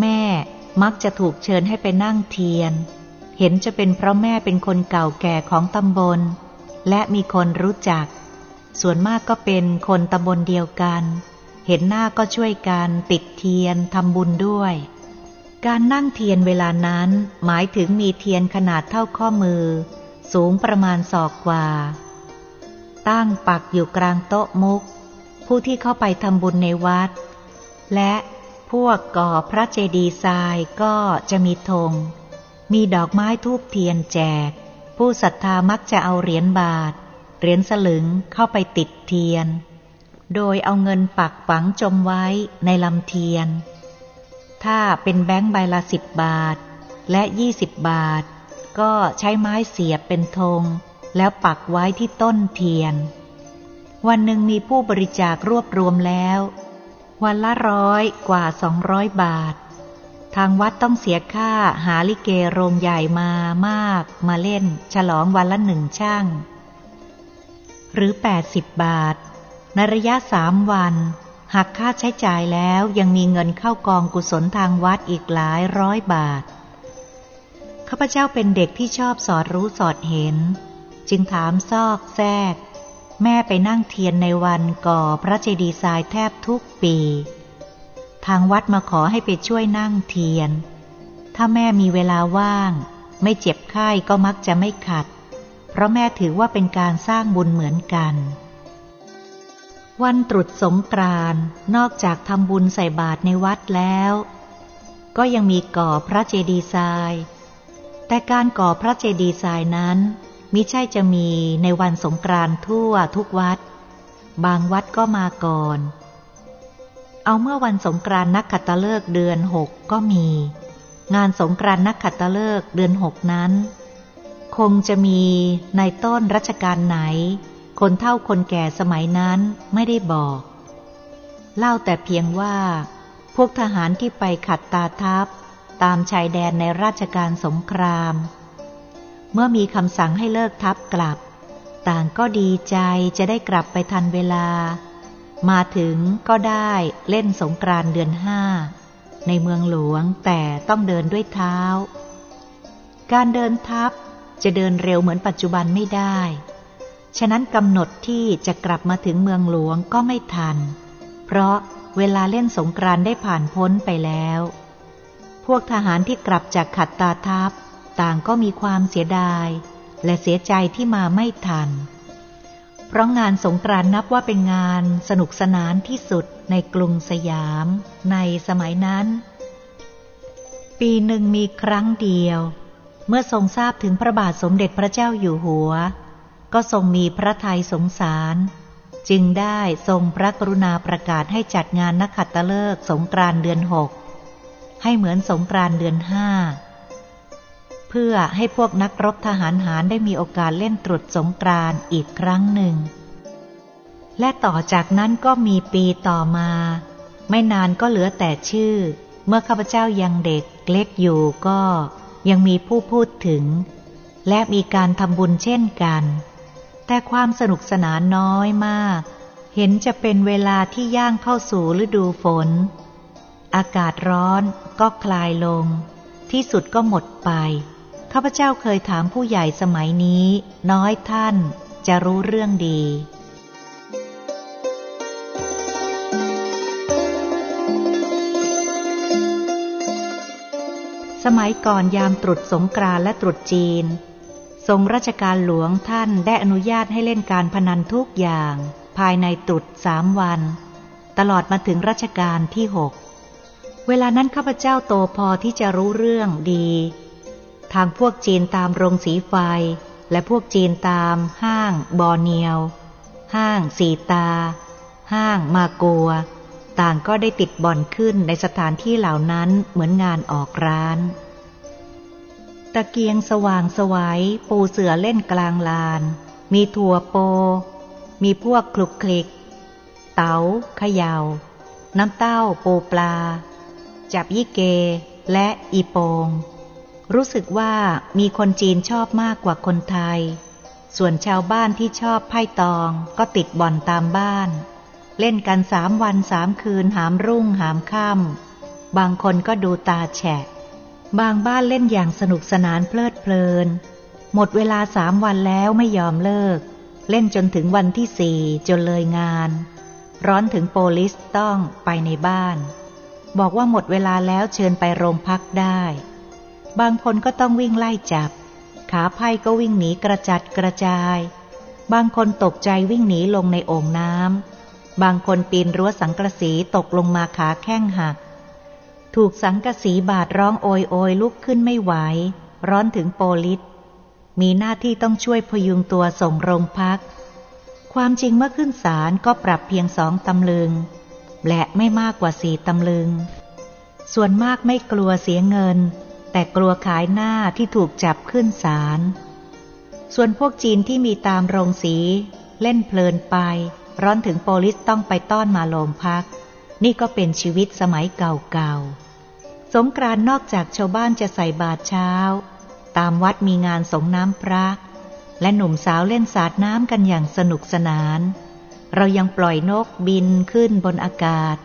แม่มักจะถูกเชิญให้ไปนั่งเทียนเห็นจะเป็นเพราะแม่เป็นคนเก่าแก่ของตำบลและมีคนรู้จักส่วนมากก็เป็นคนตำบลเดียวกันเห็นหน้าก็ช่วยกันติดเทียนทำบุญด้วยการนั่งเทียนเวลานั้นหมายถึงมีเทียนขนาดเท่าข้อมือสูงประมาณศอกกว่าตั้งปักอยู่กลางโต๊ะมุกผู้ที่เข้าไปทำบุญในวัดและพวกก่อพระเจดีย์ทรายก็จะมีธงมีดอกไม้ธูปเทียนแจกผู้ศรัทธามักจะเอาเหรียญบาทเหรียญสลึงเข้าไปติดเทียนโดยเอาเงินปักฝังจมไว้ในลำเทียนถ้าเป็นแบงค์ใบละ10 บาทและ20 บาทก็ใช้ไม้เสียบเป็นธงแล้วปักไว้ที่ต้นเทียนวันหนึ่งมีผู้บริจาครวบรวมแล้ววันละ100 กว่า 200 บาททางวัดต้องเสียค่าหาลิเกโรงใหญ่มามากมาเล่นฉลองวันละ1 ช่างหรือ80 บาทในระยะ3 วันหากค่าใช้จ่ายแล้วยังมีเงินเข้ากองกุศลทางวัดอีกหลาย100 บาทข้าพเจ้าเป็นเด็กที่ชอบสอดรู้สอดเห็นจึงถามซอกแซกแม่ไปนั่งเทียนในวันก่อพระเจดีย์ทรายแทบทุกปีทางวัดมาขอให้ไปช่วยนั่งเทียนถ้าแม่มีเวลาว่างไม่เจ็บไข้ก็มักจะไม่ขัดเพราะแม่ถือว่าเป็นการสร้างบุญเหมือนกันวันตรุษสงกรานต์นอกจากทำบุญใส่บาตรในวัดแล้วก็ยังมีก่อพระเจดีย์ทรายแต่การก่อพระเจดีย์ทรายนั้นมิใช่จะมีในวันสงกรานต์ทั่วทุกวัดบางวัดก็มาก่อนเอาเมื่อวันสงกรานต์นักขัตฤกษ์เดือน6ก็มีงานสงกรานต์นักขัตฤกษ์เดือน6นั้นคงจะมีในต้นรัชกาลไหนคนเฒ่าคนแก่สมัยนั้นไม่ได้บอกเล่าแต่เพียงว่าพวกทหารที่ไปขัดตาทัพตามชายแดนในราชการสงครามเมื่อมีคำสั่งให้เลิกทัพกลับต่างก็ดีใจจะได้กลับไปทันเวลามาถึงก็ได้เล่นสงกรานต์เดือน5ในเมืองหลวงแต่ต้องเดินด้วยเท้าการเดินทัพจะเดินเร็วเหมือนปัจจุบันไม่ได้ฉะนั้นกำหนดที่จะกลับมาถึงเมืองหลวงก็ไม่ทันเพราะเวลาเล่นสงกรานต์ได้ผ่านพ้นไปแล้วพวกทหารที่กลับจากขัดตาทัพต่างก็มีความเสียดายและเสียใจที่มาไม่ทันเพราะงานสงกรานต์นับว่าเป็นงานสนุกสนานที่สุดในกรุงสยามในสมัยนั้นปีหนึ่งมีครั้งเดียวเมื่อทรงทราบถึงพระบาทสมเด็จพระเจ้าอยู่หัวก็ทรงมีพระทัยสงสารจึงได้ทรงพระกรุณาประกาศให้จัดงานนักขัตฤกษ์สงกรานต์เดือน6ให้เหมือนสงกรานต์เดือน5เพื่อให้พวกนักรบทหารได้มีโอกาสเล่นตรุษสงกรานต์อีกครั้งหนึ่งและต่อจากนั้นก็มีปีต่อมาไม่นานก็เหลือแต่ชื่อเมื่อข้าพเจ้ายังเด็กเล็กอยู่ก็ยังมีผู้พูดถึงและมีการทำบุญเช่นกันแต่ความสนุกสนานน้อยมากเห็นจะเป็นเวลาที่ย่างเข้าสู่ฤดูฝน อากาศร้อนก็คลายลงที่สุดก็หมดไปข้าพเจ้าเคยถามผู้ใหญ่สมัยนี้น้อยท่านจะรู้เรื่องดีสมัยก่อนยามตรุษสงกรานต์และตรุษจีนทรงราชการหลวงท่านได้อนุญาตให้เล่นการพนันทุกอย่างภายในตรุษ3 วันตลอดมาถึงรัชกาลที่6เวลานั้นข้าพเจ้าโตพอที่จะรู้เรื่องดีทางพวกจีนตามโรงสีไฟและพวกจีนตามห้างบอเนียวห้างสีตาห้างมากัวต่างก็ได้ติดบ่อนขึ้นในสถานที่เหล่านั้นเหมือนงานออกร้านตะเกียงสว่างสวยปูเสือเล่นกลางลานมีถั่วโปมีพวกคลุกคลิกเต๋าเขย่าน้ำเต้าปูปลาจับยี่เกและอีโปงรู้สึกว่ามีคนจีนชอบมากกว่าคนไทยส่วนชาวบ้านที่ชอบไพ่ตองก็ติดบ่อนตามบ้านเล่นกัน3 วัน 3 คืนหามรุ่งหามค่ำบางคนก็ดูตาแฉะบางบ้านเล่นอย่างสนุกสนานเพลิดเพลินหมดเวลา3 วันแล้วไม่ยอมเลิกเล่นจนถึงวันที่4จนเลยงานร้อนถึงโปลิสต้องไปในบ้านบอกว่าหมดเวลาแล้วเชิญไปโรงพักได้บางคนก็ต้องวิ่งไล่จับขาไพ่ก็วิ่งหนีกระจัดกระจายบางคนตกใจวิ่งหนีลงในโอ่งน้ำบางคนปีนรั้วสังกะสีตกลงมาขาแข้งหักถูกสังกะสีบาดร้องโอยโอยลุกขึ้นไม่ไหวร้อนถึงโปลิสมีหน้าที่ต้องช่วยพยุงตัวส่งโรงพักความจริงเมื่อขึ้นศาลก็ปรับเพียง2 ตำลึงและไม่มากกว่า4 ตำลึงส่วนมากไม่กลัวเสียเงินแต่กลัวขายหน้าที่ถูกจับขึ้นศาลส่วนพวกจีนที่มีตามโรงสีเล่นเพลินไปร้อนถึงโปลิสต้องไปต้อนมาโรงพักนี่ก็เป็นชีวิตสมัยเก่าๆสงกรานต์นอกจากชาวบ้านจะใส่บาตรเช้าตามวัดมีงานสงน้ำพระและหนุ่มสาวเล่นสาดน้ำกันอย่างสนุกสนานเรายังปล่อยนกบินขึ้นบนอากาศ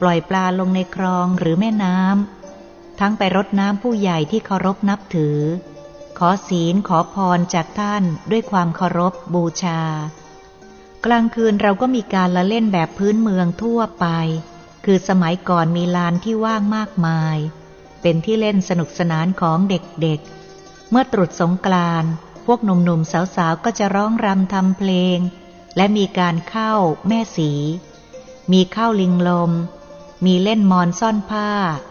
ปล่อยปลาลงในคลองหรือแม่น้ำทั้งไปรดน้ำผู้ใหญ่ที่เคารพนับถือขอศีลขอพรจากท่านด้วยความเคารพบูชากลางคืนเราก็มีการละเล่นแบบพื้นเมืองทั่วไปคือสมัยก่อนมีลานที่ว่างมากมายเป็นที่เล่นสนุกสนานของเด็กๆเมื่อตรุษสงกรานต์พวกหนุ่มๆสาวๆก็จะร้องรำทำเพลงและมีการเข้าแม่สีมีเข้าลิงลมมีเล่นมอนซ่อนผ้า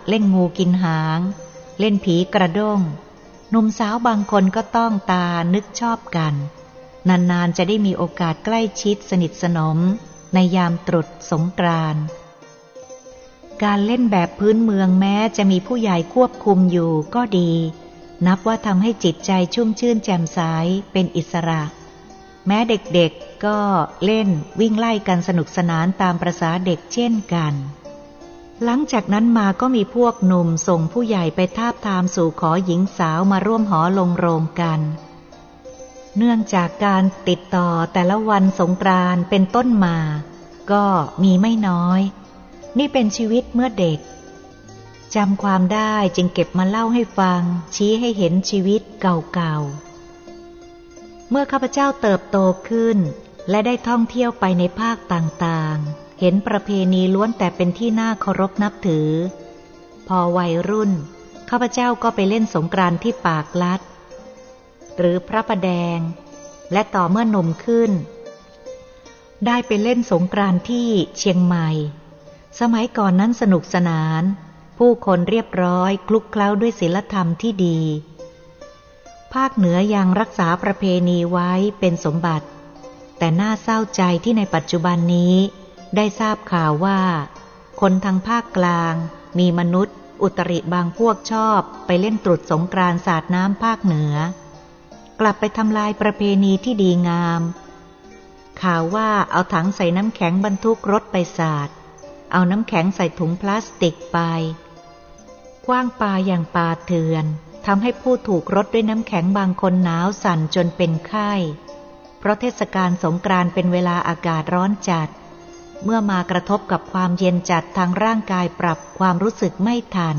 เล่นงูกินหางเล่นผีกระด้งหนุ่มสาวบางคนก็ต้องตานึกชอบกันนานๆจะได้มีโอกาสใกล้ชิดสนิทสนมในยามตรุษสงกรานต์การเล่นแบบพื้นเมืองแม้จะมีผู้ใหญ่ควบคุมอยู่ก็ดีนับว่าทำให้จิตใจชุ่มชื่นแจ่มใสเป็นอิสระแม้เด็กๆก็เล่นวิ่งไล่กันสนุกสนานตามประสาเด็กเช่นกันหลังจากนั้นมาก็มีพวกหนุ่มส่งผู้ใหญ่ไปทาบทามสู่ขอหญิงสาวมาร่วมหอลงโรงกันเนื่องจากการติดต่อแต่ละวันสงกรานต์เป็นต้นมาก็มีไม่น้อยนี่เป็นชีวิตเมื่อเด็กจำความได้จึงเก็บมาเล่าให้ฟังชี้ให้เห็นชีวิตเก่าๆเมื่อข้าพเจ้าเติบโตขึ้นและได้ท่องเที่ยวไปในภาคต่างๆเห็นประเพณีล้วนแต่เป็นที่น่าเคารพนับถือพอวัยรุ่นข้าพเจ้าก็ไปเล่นสงกรานต์ที่ปากลัดหรือพระประแดงและต่อเมื่อหนุ่มขึ้นได้ไปเล่นสงกรานต์ที่เชียงใหม่สมัยก่อนนั้นสนุกสนานผู้คนเรียบร้อยคลุกเคล้าด้วยศีลธรรมที่ดีภาคเหนือยังรักษาประเพณีไว้เป็นสมบัติแต่น่าเศร้าใจที่ในปัจจุบันนี้ได้ทราบข่าวว่าคนทางภาคกลางมีมนุษย์อุตริบางพวกชอบไปเล่นตรุษสงกรานต์สาดน้ำภาคเหนือกลับไปทำลายประเพณีที่ดีงามข่าวว่าเอาถังใส่น้ำแข็งบรรทุกรถไปสาดเอาน้ำแข็งใส่ถุงพลาสติกไปกว้างปลาอย่างปลาเถื่อนทำให้ผู้ถูกรถด้วยน้ำแข็งบางคนหนาวสั่นจนเป็นไข้เพราะเทศกาลสงกรานต์เป็นเวลาอากาศร้อนจัด เมื่อมากระทบกับความเย็นจัดทางร่างกายปรับความรู้สึกไม่ทัน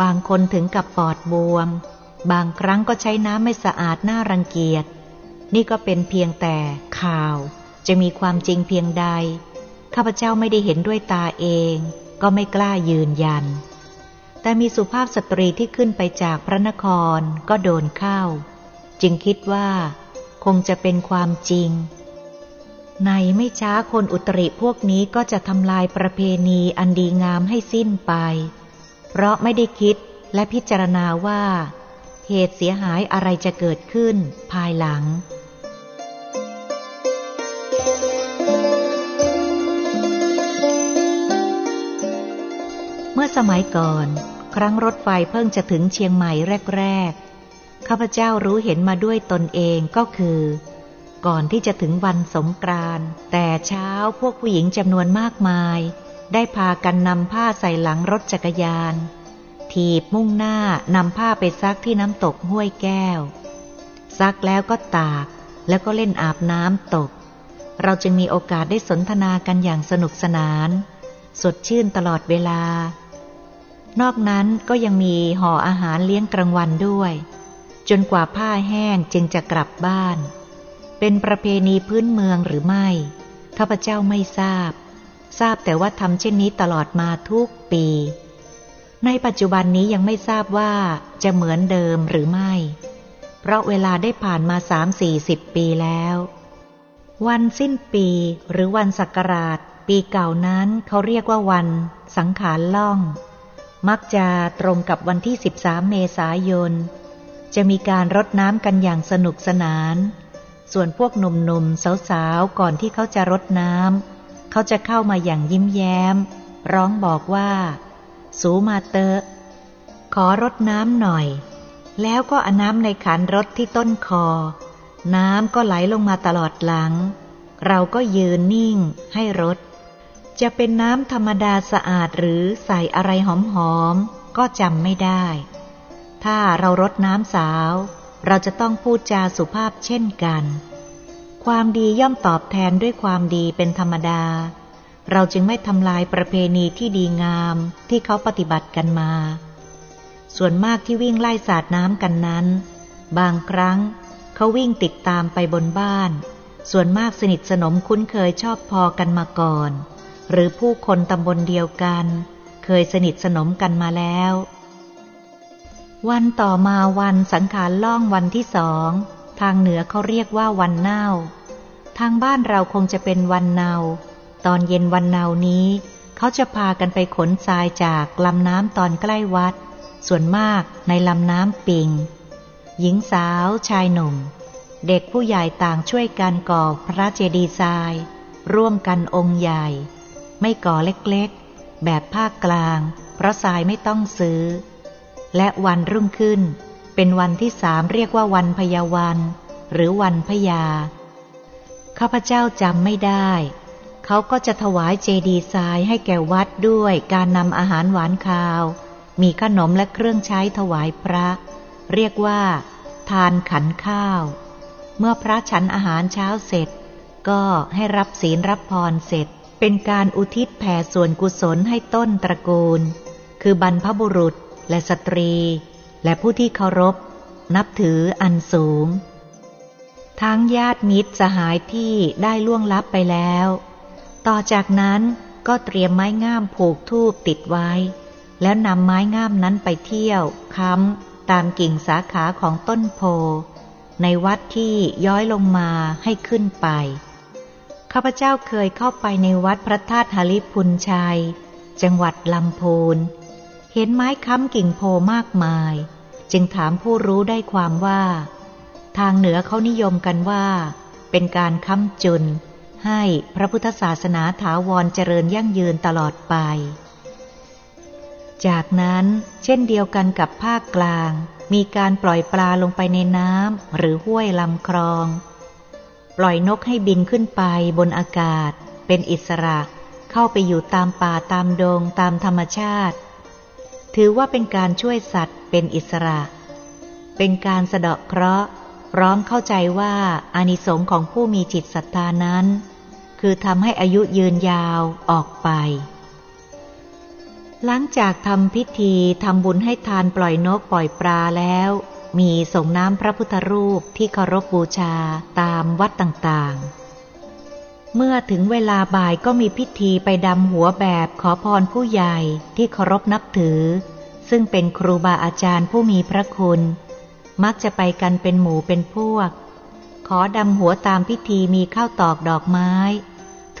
บางคนถึงกับปอดบวมบางครั้งก็ใช้น้ำไม่สะอาดน่ารังเกียจนี่ก็เป็นเพียงแต่ข่าวจะมีความจริงเพียงใดข้าพเจ้าไม่ได้เห็นด้วยตาเองก็ไม่กล้ายืนยันแต่มีสุภาพสตรีที่ขึ้นไปจากพระนครก็โดนเข้าจึงคิดว่าคงจะเป็นความจริงในไม่ช้าคนอุตริพวกนี้ก็จะทำลายประเพณีอันดีงามให้สิ้นไปเพราะไม่ได้คิดและพิจารณาว่าเหตุเสียหายอะไรจะเกิดขึ้นภายหลังเมื่อสมัยก่อนครั้งรถไฟเพิ่งจะถึงเชียงใหม่แรกๆข้าพเจ้ารู้เห็นมาด้วยตนเองก็คือก่อนที่จะถึงวันสงกรานต์แต่เช้าพวกผู้หญิงจำนวนมากมายได้พากันนำผ้าใส่หลังรถจักรยานถีบมุ่งหน้านำผ้าไปซักที่น้ำตกห้วยแก้วซักแล้วก็ตากแล้วก็เล่นอาบน้ำตกเราจึงมีโอกาสได้สนทนากันอย่างสนุกสนานสดชื่นตลอดเวลานอกนั้นก็ยังมีห่ออาหารเลี้ยงกลางวันด้วยจนกว่าผ้าแห้งจึงจะกลับบ้านเป็นประเพณีพื้นเมืองหรือไม่ข้าพเจ้าไม่ทราบแต่ว่าทำเช่นนี้ตลอดมาทุกปีในปัจจุบันนี้ยังไม่ทราบว่าจะเหมือนเดิมหรือไม่เพราะเวลาได้ผ่านมา 3-40 ปีแล้ววันสิ้นปีหรือวันศักราชปีเก่านั้นเขาเรียกว่าวันสังขารล่องมักจะตรงกับวันที่ 13 เมษายนจะมีการรดน้ำกันอย่างสนุกสนานส่วนพวกหนุ่มๆสาวๆก่อนที่เขาจะรดน้ำเขาจะเข้ามาอย่างยิ้มแย้มร้องบอกว่าสูมาเตอขอรดน้ำหน่อยแล้วก็เอาน้ำในขันรดที่ต้นคอน้ำก็ไหลลงมาตลอดหลังเราก็ยืนนิ่งให้รดจะเป็นน้ำธรรมดาสะอาดหรือใส่อะไรหอมๆก็จำไม่ได้ถ้าเรารดน้ำสาวเราจะต้องพูดจาสุภาพเช่นกันความดีย่อมตอบแทนด้วยความดีเป็นธรรมดาเราจึงไม่ทำลายประเพณีที่ดีงามที่เขาปฏิบัติกันมาส่วนมากที่วิ่งไล่สาดน้ำกันนั้นบางครั้งเขาวิ่งติดตามไปบนบ้านส่วนมากสนิทสนมคุ้นเคยชอบพอกันมาก่อนหรือผู้คนตำบลเดียวกันเคยสนิทสนมกันมาแล้ววันต่อมาวันสังขารล่องวันที่สองทางเหนือเขาเรียกว่าวันเน่าทางบ้านเราคงจะเป็นวันเนาตอนเย็นวันเนานี้เขาจะพากันไปขนทรายจากลำน้ำตอนใกล้วัดส่วนมากในลำน้ำปิงหญิงสาวชายหนุ่มเด็กผู้ใหญ่ต่างช่วยกันก่อพระเจดีย์ทรายร่วมกันองค์ใหญ่ไม่ก่อเล็กๆแบบภาคกลางเพราะทรายไม่ต้องซื้อและวันรุ่งขึ้นเป็นวันที่สามเรียกว่าวันพยาวันหรือวันพยาข้าพเจ้าจำไม่ได้เขาก็จะถวายเจดีย์ทรายให้แก่วัดด้วยการนำอาหารหวานคาวมีขนมและเครื่องใช้ถวายพระเรียกว่าทานขันข้าวเมื่อพระฉันอาหารเช้าเสร็จก็ให้รับศีลรับพรเสร็จเป็นการอุทิศแผ่ส่วนกุศลให้ต้นตระกูลคือบรรพบุรุษและสตรีและผู้ที่เคารพนับถืออันสูงทั้งญาติมิตรสหายที่ได้ล่วงลับไปแล้วต่อจากนั้นก็เตรียมไม้ง่ามผูกธูปติดไว้แล้วนำไม้ง่ามนั้นไปเที่ยวค้ำตามกิ่งสาขาของต้นโพในวัดที่ย้อยลงมาให้ขึ้นไปข้าพเจ้าเคยเข้าไปในวัดพระธาตุหฤพุนชัยจังหวัดลำพูนเห็นไม้ค้ำกิ่งโพมากมายจึงถามผู้รู้ได้ความว่าทางเหนือเขานิยมกันว่าเป็นการค้ำจุนให้พระพุทธศาสนาถาวรเจริญยั่งยืนตลอดไปจากนั้นเช่นเดียวกันกับภาคกลางมีการปล่อยปลาลงไปในน้ำหรือห้วยลำคลองปล่อยนกให้บินขึ้นไปบนอากาศเป็นอิสระเข้าไปอยู่ตามป่าตามดงตามธรรมชาติถือว่าเป็นการช่วยสัตว์เป็นอิสระเป็นการสะเดาะเคราะห์พร้อมเข้าใจว่าอานิสงส์ของผู้มีจิตศรัทธานั้น คือทำให้อายุยืนยาวออกไปหลังจากทำพิธีทำบุญให้ทานปล่อยนกปล่อยปลาแล้วมีส่งน้ำพระพุทธรูปที่เคารพบูชาตามวัดต่างๆเมื่อถึงเวลาบ่ายก็มีพิธีไปดำหัวแบบขอพรผู้ใหญ่ที่เคารพนับถือซึ่งเป็นครูบาอาจารย์ผู้มีพระคุณมักจะไปกันเป็นหมู่เป็นพวกขอดำหัวตามพิธีมีข้าวตอกดอกไม้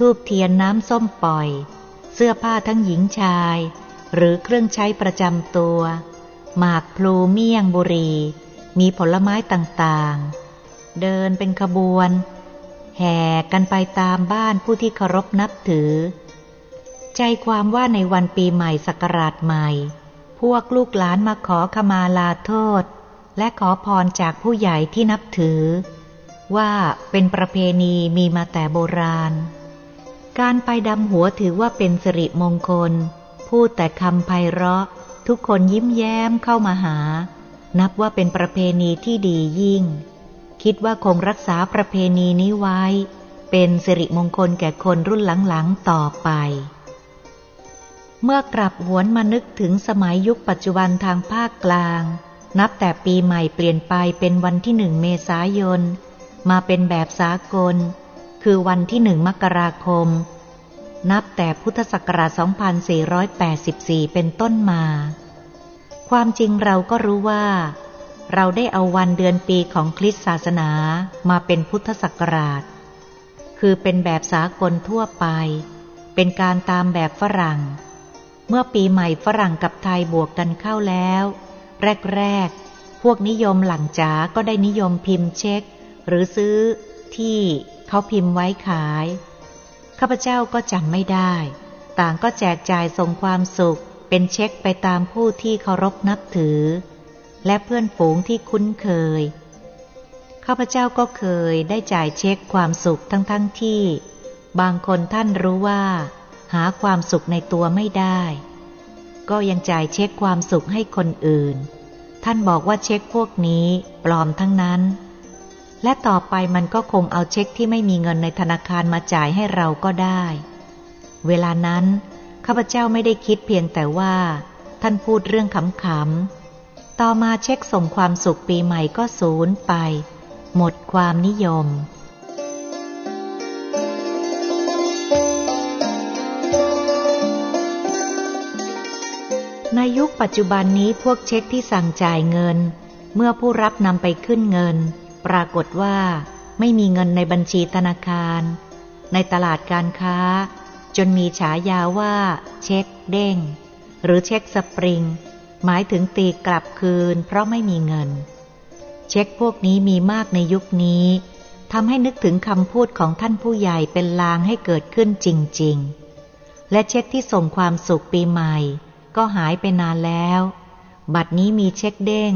ธูปเทียนน้ำส้มปล่อยเสื้อผ้าทั้งหญิงชายหรือเครื่องใช้ประจำตัวหมากพลูเมี่ยงบุหรี่มีผลไม้ต่างๆเดินเป็นขบวนแห่กันไปตามบ้านผู้ที่เคารพนับถือใจความว่าในวันปีใหม่ศักราชใหม่พวกลูกหลานมาขอขมาลาโทษและขอพรจากผู้ใหญ่ที่นับถือว่าเป็นประเพณีมีมาแต่โบราณการไปดำหัวถือว่าเป็นสิริมงคลพูดแต่คำไพเราะทุกคนยิ้มแย้มเข้ามาหานับว่าเป็นประเพณีที่ดียิ่งคิดว่าคงรักษาประเพณีนี้ไว้เป็นสิริมงคลแก่คนรุ่นหลังๆต่อไปเมื่อกลับหวนมานึกถึงสมัยยุคปัจจุบันทางภาคกลางนับแต่ปีใหม่เปลี่ยนไปเป็นวันที่1 เมษายนมาเป็นแบบสากลคือวันที่1 มกราคมนับแต่พุทธศักราช2484เป็นต้นมาความจริงเราก็รู้ว่าเราได้เอาวันเดือนปีของคริสต์ศาสนามาเป็นพุทธศักราชคือเป็นแบบสากลทั่วไปเป็นการตามแบบฝรั่งเมื่อปีใหม่ฝรั่งกับไทยบวกกันเข้าแล้วแรกๆพวกนิยมหลังจ๋าก็ได้นิยมพิมพ์เช็คหรือซื้อที่เขาพิมพ์ไว้ขายข้าพเจ้าก็จำไม่ได้ต่างก็แจกจ่ายส่งความสุขเป็นเช็คไปตามผู้ที่เคารพนับถือและเพื่อนฝูงที่คุ้นเคยข้าพเจ้าก็เคยได้จ่ายเช็คความสุขทั้งๆที่บางคนท่านรู้ว่าหาความสุขในตัวไม่ได้ก็ยังจ่ายเช็คความสุขให้คนอื่นท่านบอกว่าเช็คพวกนี้ปลอมทั้งนั้นและต่อไปมันก็คงเอาเช็คที่ไม่มีเงินในธนาคารมาจ่ายให้เราก็ได้เวลานั้นข้าพเจ้าไม่ได้คิดเพียงแต่ว่าท่านพูดเรื่องขำๆต่อมาเช็คส่งความสุขปีใหม่ก็สูญไปหมดความนิยมในยุคปัจจุบันนี้พวกเช็คที่สั่งจ่ายเงินเมื่อผู้รับนำไปขึ้นเงินปรากฏว่าไม่มีเงินในบัญชีธนาคารในตลาดการค้าจนมีฉายาว่าเช็คเด้งหรือเช็คสปริงหมายถึงตีกลับคืนเพราะไม่มีเงินเช็คพวกนี้มีมากในยุคนี้ทำให้นึกถึงคำพูดของท่านผู้ใหญ่เป็นลางให้เกิดขึ้นจริงๆและเช็คที่ส่งความสุขปีใหม่ก็หายไปนานแล้วบัดนี้มีเช็คเด้ง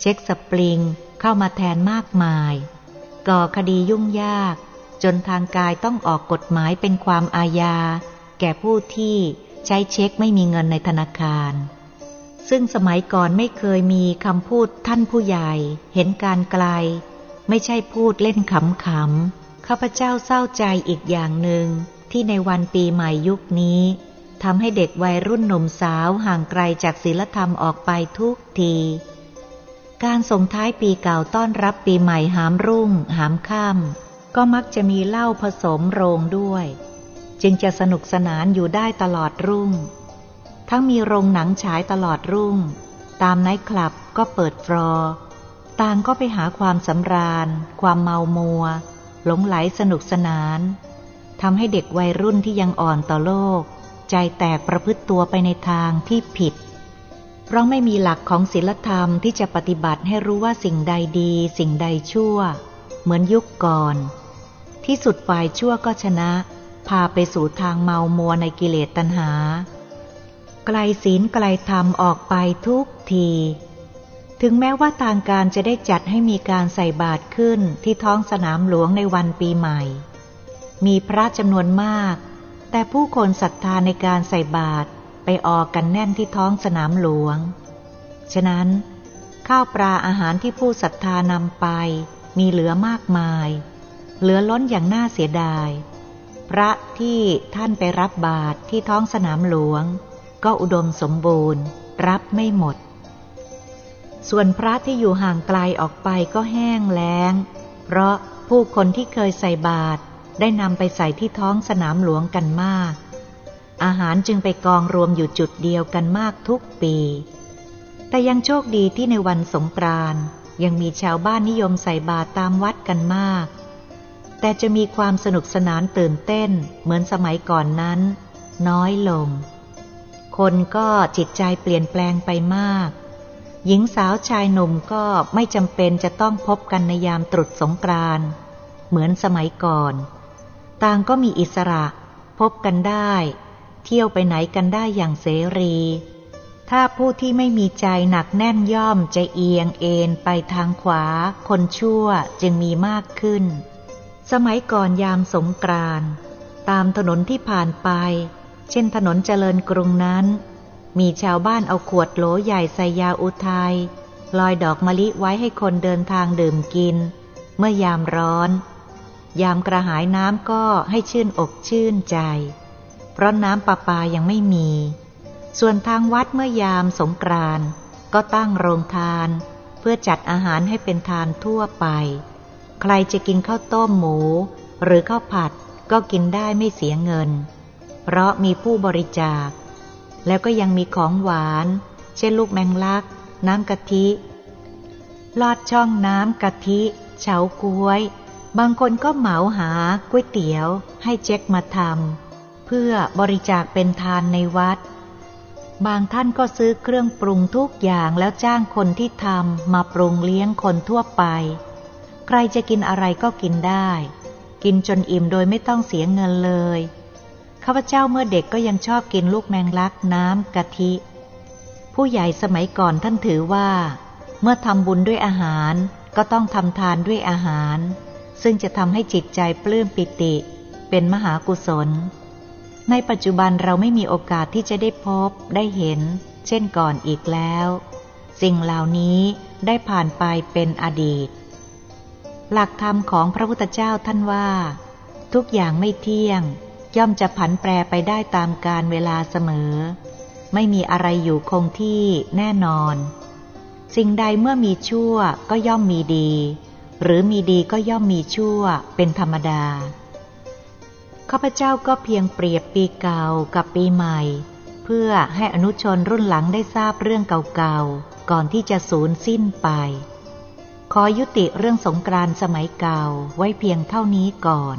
เช็คสปริงเข้ามาแทนมากมายก่อคดียุ่งยากจนทางการต้องออกกฎหมายเป็นความอาญาแก่ผู้ที่ใช้เช็คไม่มีเงินในธนาคารซึ่งสมัยก่อนไม่เคยมีคำพูดท่านผู้ใหญ่เห็นการไกลไม่ใช่พูดเล่นขำๆข้าพเจ้าเศร้าใจอีกอย่างหนึ่งที่ในวันปีใหม่ยุคนี้ทำให้เด็กวัยรุ่นหนุ่มสาวห่างไกลจากศีลธรรมออกไปทุกทีการส่งท้ายปีเก่าต้อนรับปีใหม่หามรุ่งหามค่ำก็มักจะมีเหล้าผสมโรงด้วยจึงจะสนุกสนานอยู่ได้ตลอดรุ่งทั้งมีโรงหนังฉายตลอดรุ่งตามไนท์คลับก็เปิดฟลอร์ต่างก็ไปหาความสำราญความเมามัวหลงไหลสนุกสนานทำให้เด็กวัยรุ่นที่ยังอ่อนต่อโลกใจแตกประพฤติตัวไปในทางที่ผิดเพราะไม่มีหลักของศีลธรรมที่จะปฏิบัติให้รู้ว่าสิ่งใดดีสิ่งใดชั่วเหมือนยุคก่อนที่สุดฝ่ายชั่วก็ชนะพาไปสู่ทางเมามัวในกิเลสตัณหาไกลศีลไกลธรรมออกไปทุกทีถึงแม้ว่าทางการจะได้จัดให้มีการใส่บาตรขึ้นที่ท้องสนามหลวงในวันปีใหม่มีพระจำนวนมากแต่ผู้คนศรัทธาในการใส่บาตรไปออกกันแน่นที่ท้องสนามหลวงฉะนั้นข้าวปลาอาหารที่ผู้ศรัทธานำไปมีเหลือมากมายเหลือล้นอย่างน่าเสียดาย พระที่ท่านไปรับบาตรที่ท้องสนามหลวงก็อุดมสมบูรณ์รับไม่หมดส่วนพระที่อยู่ห่างไกลออกไปก็แห้งแล้งเพราะผู้คนที่เคยใส่บาตรได้นำไปใส่ที่ท้องสนามหลวงกันมากอาหารจึงไปกองรวมอยู่จุดเดียวกันมากทุกปีแต่ยังโชคดีที่ในวันสงกรานต์ยังมีชาวบ้านนิยมใส่บาตรตามวัดกันมากแต่จะมีความสนุกสนานตื่นเต้นเหมือนสมัยก่อนนั้นน้อยลงคนก็จิตใจเปลี่ยนแปลงไปมากหญิงสาวชายหนุ่มก็ไม่จำเป็นจะต้องพบกันในยามตรุษสงกรานต์เหมือนสมัยก่อนต่างก็มีอิสระพบกันได้เที่ยวไปไหนกันได้อย่างเสรีถ้าผู้ที่ไม่มีใจหนักแน่นย่อมจะเอียงเอ็นไปทางขวาคนชั่วจึงมีมากขึ้นสมัยก่อนยามสงกรานต์ตามถนนที่ผ่านไปเช่นถนนเจริญกรุงนั้นมีชาวบ้านเอาขวดโหลใหญ่ใส่ยาอุทัยลอยดอกมะลิไว้ให้คนเดินทางดื่มกินเมื่อยามร้อนยามกระหายน้ำก็ให้ชื่นอกชื่นใจเพราะน้ำประปายังไม่มีส่วนทางวัดเมื่อยามสงกรานต์ก็ตั้งโรงทานเพื่อจัดอาหารให้เป็นทานทั่วไปใครจะกินข้าวต้มหมูหรือข้าวผัดก็กินได้ไม่เสียเงินเพราะมีผู้บริจาคแล้วก็ยังมีของหวานเช่นลูกแมงลักน้ำกะทิลอดช่องน้ำกะทิเฉาก๊วยบางคนก็เหมาหาก๋วยเตี๋ยวให้เจ๊กมาทำเพื่อบริจาคเป็นทานในวัดบางท่านก็ซื้อเครื่องปรุงทุกอย่างแล้วจ้างคนที่ทำมาปรุงเลี้ยงคนทั่วไปใครจะกินอะไรก็กินได้กินจนอิ่มโดยไม่ต้องเสียเงินเลยข้าพเจ้าเมื่อเด็กก็ยังชอบกินลูกแมงลักน้ำกะทิผู้ใหญ่สมัยก่อนท่านถือว่าเมื่อทำบุญด้วยอาหารก็ต้องทำทานด้วยอาหารซึ่งจะทำให้จิตใจปลื้มปิติเป็นมหากุศลในปัจจุบันเราไม่มีโอกาสที่จะได้พบได้เห็นเช่นก่อนอีกแล้วสิ่งเหล่านี้ได้ผ่านไปเป็นอดีตหลักธรรมของพระพุทธเจ้าท่านว่าทุกอย่างไม่เที่ยงย่อมจะผันแปรไปได้ตามกาลเวลาเสมอไม่มีอะไรอยู่คงที่แน่นอนสิ่งใดเมื่อมีชั่วก็ย่อมมีดีหรือมีดีก็ย่อมมีชั่วเป็นธรรมดาข้าพเจ้าก็เพียงเปรียบปีเก่ากับปีใหม่เพื่อให้อนุชนรุ่นหลังได้ทราบเรื่องเก่าๆก่อนที่จะสูญสิ้นไปขอยุติเรื่องสงกรานต์สมัยเก่าไว้เพียงเท่านี้ก่อน